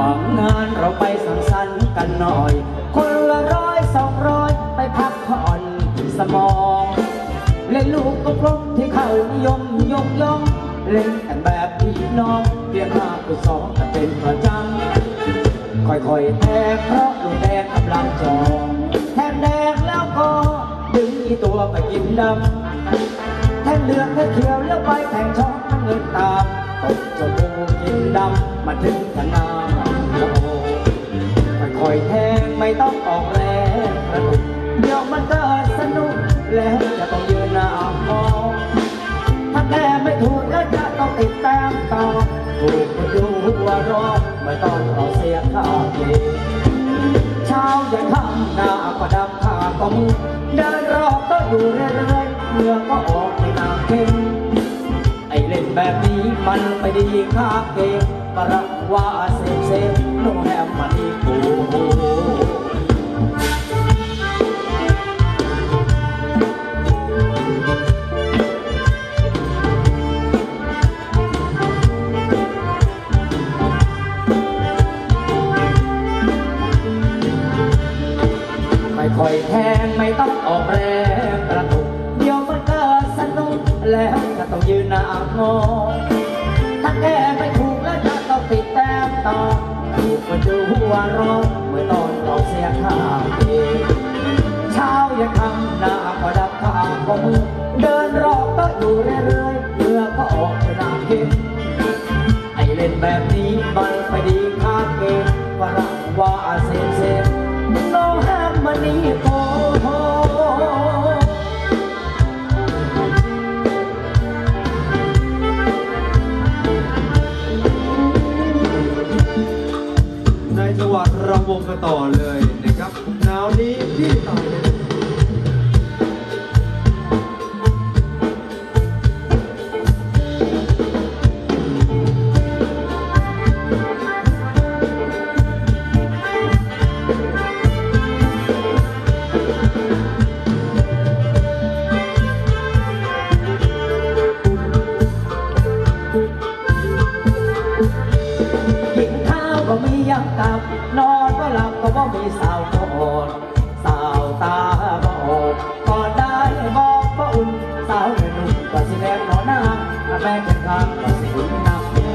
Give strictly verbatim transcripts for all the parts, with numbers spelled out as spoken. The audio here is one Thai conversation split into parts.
หวังเงินเราไปสังสรรค์กันหน่อยคนละร้อยสองร้อยไปพักผ่อนสมองเล่นลูกกลมที่เขานิยมยกย่องเล่นกันแบบพี่น้องเรียนห้ากูสองกันเป็นประจำค่อยๆแทงเพราะลูกแดงกำลังจองแทงแดงแล้วก็ดึงอีตัวไปกินดำแทงเหลืองแทงเขียวแล้วไปแทงช้อนเงินตามตุ๊กจมูกกินดำมาถึงขนาดค่อยๆแทงไม่ต้องออกแรงกระดุกเดี๋ยวมันก็สนุกแล้วจะต้องยืนหน้าหม้อถ้าแกไม่ถูกแล้วจะต้องติดตามต่อถูกคนดูว่ารอไม่ต้องเอาเสียข้าวเย็นเช้ายันค่ำหน้าก็ดำผ้าก็มืดเดินรอบก็อยู่เรื่อยๆเมื่อก็ออกในน้ำเค็มไอเล่นแบบนี้มันไปดีข้าเก่งประรักว่าเซฟเซฟโน่นแหมมันอีกโอ้ค่อยแทงไม่ต้องออกแรงกระตุกเดี๋ยวมันก็สนุกแล้วจะต้องยืนหน้างอถ้าแกไม่ถูกแล้วจะต้องติดแต้มต่อถูกมันจะหัวร้อนเมื่อตอนเราเสียข้าวเองเช้าอย่าทำหน้าก็ดับข้าวก็มือเดินรอบก็อยู่เรื่อยๆเมื่อก็ออกไปน้ำกินไอเล่นแบบนี้มันไปดีข้าเกมว่ารักว่าเซฟเซฟน้องห้ามมันนี่โอ้โหในจังหวัดระวงกันต่อเลยนะครับหนาวนี้พี่ต่อยนอนก็หลับก็ว่ามีสาวก็อดสาวตาก็อดกอดได้บอกก็อุ่นสาวหนุ่มก็สิแลงนอนหน้าแม่กันข้างก็สิอุ่นนักแม่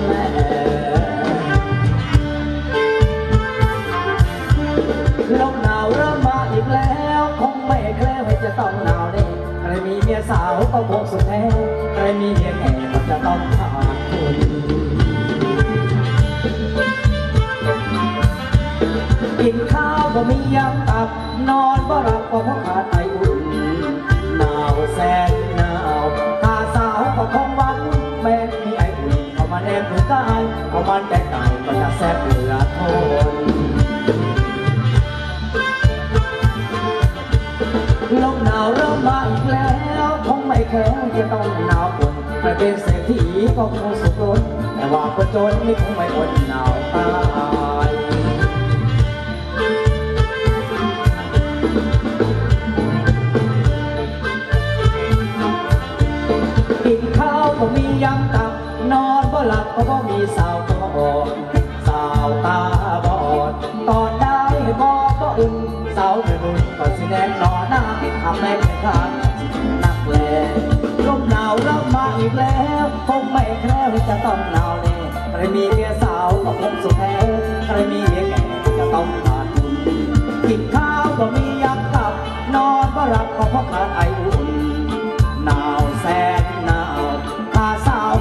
ลมหนาวเริ่มมาอีกแล้วคงไม่แคล้วให้จะต้องหนาวได้ใครมีเมียสาวก็โบกสุดแท้ใครมีเมียแก่ก็จะต้องขาดทุนกินข้าวก็มียำตับนอนบ่หลับก็เพราะขาดไออุ่นหนาวแสนหนาวตาสาวก็คงหวังแม่มีไออุ่นเข้ามาแนบมือกายเข้ามันแต่กายก็จะแซ่บเหลือทนลมหนาวเริ่มมาอีกแล้วคงไม่แข็งจะต้องหนาวปนไม่เป็นเศรษฐีก็คงสุดล้นแต่ว่าคนจนนี่คงไม่อดหนาวตายก็มียำตับนอนบ่หลับก็บ่มีสาวก็อดสาวตาบอดตอนได้บอกก็อุ่นสาวหนุ่มก็สิแนมนอนหน้าทำแม่แข็งขาดนักเลงลมหนาวเรามาอีกแล้วคงไม่แคล้วจะต้องหนาวแน่ใครมีเมียสาวก็คงสุดแท้ใครมีเมียแก่จะต้องขาดทุนกินข้าวก็มียำตับนอนบ่หลับก็เพราะขาดไออุ่นหนาวแสนหนาว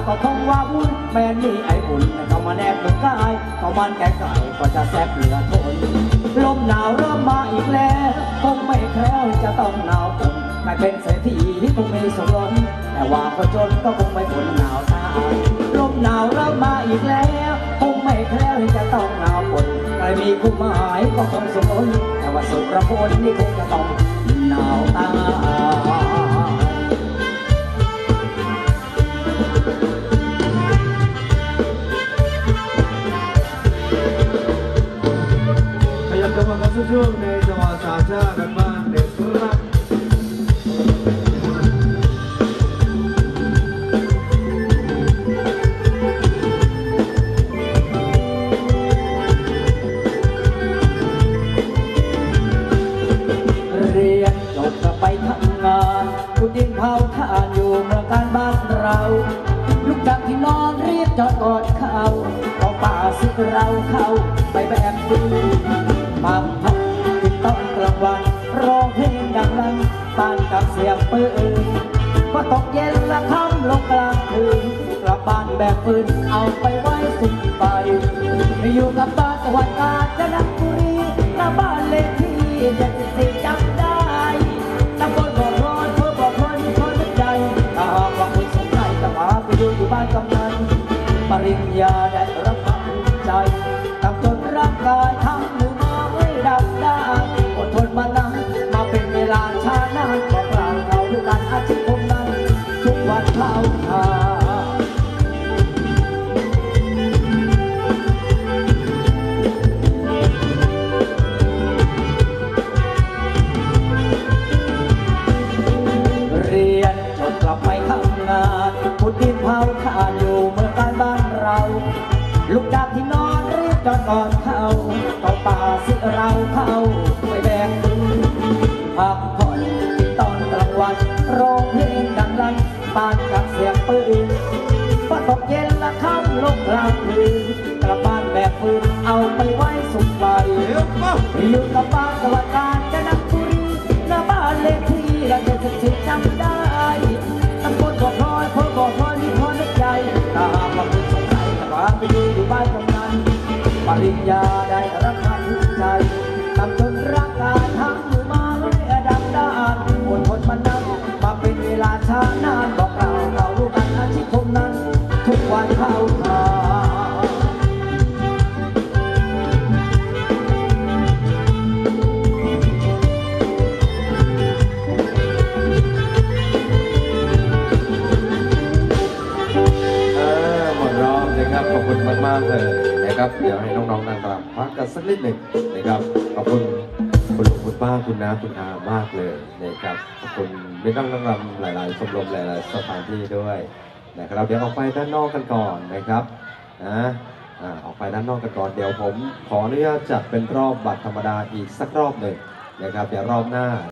ก็คงว่าวุ่นแม่นี่ไออุ่นเข้ามาแนบมือกายเข้ามันแก่ไก่ก็จะแซ่บเหลือทนลมหนาวเริ่มมาอีกแล้วคงไม่แคล้วจะต้องหนาวปนไม่เป็นเศรษฐีคงมีสมรแต่ว่าคนจนก็คงไม่พ้นหนาวตายลมหนาวเริ่มมาอีกแล้วคงไม่แคล้วจะต้องหนาวปนใครมีคู่หมายก็คงสมรแต่ว่าสุรพลนี่คงจะต้องหนาวตายจะมากันช่วงในจังหวัดสาแก้วกันบ้างเด็กรัก การบ้านเราลูกดักที่นอนเรียกจอดกอดเขาเอาป่าซึกเราเข้าไปแบบดูบางพันติดต้องกลางวันร้องเพลงดังลั่นปานกับเสียงปืนพอตกเย็นละค่ำลงกลางคืนกลับบ้านแบกปืนเอาไปไว้สุดไปไม่อยู่กับบ้านจังหวัดกาญจนบุรีหน้าบ้านเลขที่เจ็ดสิบสี่จำได้ตำบลบ่อร้อนเพื่อบ่อร้อนที่คนมั่นใจถ้าหากว่าคุณสนใจจะพาไปดูอยู่บ้านกำนันปริญญาได้รับความภูมิใจทำจนร่างกายทั้งหนึ่งมาไว้ดับได้อดทนมานั่งมาเป็นเวลาช้านานกว่ากลางเราด้วยกันอาชีพผมนั้นทุกวันเท่าทาไม่ทำงานพุดดินเผาถ่านอยู่เมืองการบ้านเราลูกดาบที่นอนเรียกจอดก่อนเขาต่อป่าสิเราเข้าด้วยแบกปืนพักผ่อนตอนกลางวันร้องเพลงดังลั่นปานกับเสียงปืนพอตกเย็นละค่ำลงกลางคืนกลับบ้านแบกปืนเอาไปไว้สุขใจอยู่กับบ้านจังหวัดกาญจนบุรีหน้าบ้านเลขที่เราจะจดจำได้ถ้าหากว่าคุณสนใจจะพาไปดูอยู่บ้านกำนันปริญญาได้รับความภูมิใจทำจนร่างกายทั้งมือมาไว้ดับด้านอดทนมานั่งมาเป็นเวลาช้านานบอกเราเรารู้กันอาชีพผมนั้นทุกวันเท่าทานขอบคุณมากมากเลยนะครับเดี๋ยวให้น้องๆนั่งกลางพักกันสักนิดหนึ่งนะครับขอบคุณคุณลุงคุณป้าคุณน้าคุณอามากเลยนะครับขอบคุณไม่ต้องนั่งรำหลายๆชมรมหลายๆสถานที่ด้วยนะครับเดี๋ยวออกไปด้านนอกกันก่อนนะครับนะออกไปด้านนอกกันก่อนเดี๋ยวผมขออนุญาตจัดเป็นรอบบัตรธรรมดาอีกสักรอบหนึ่งนะครับเดี๋ยวรอบหน้า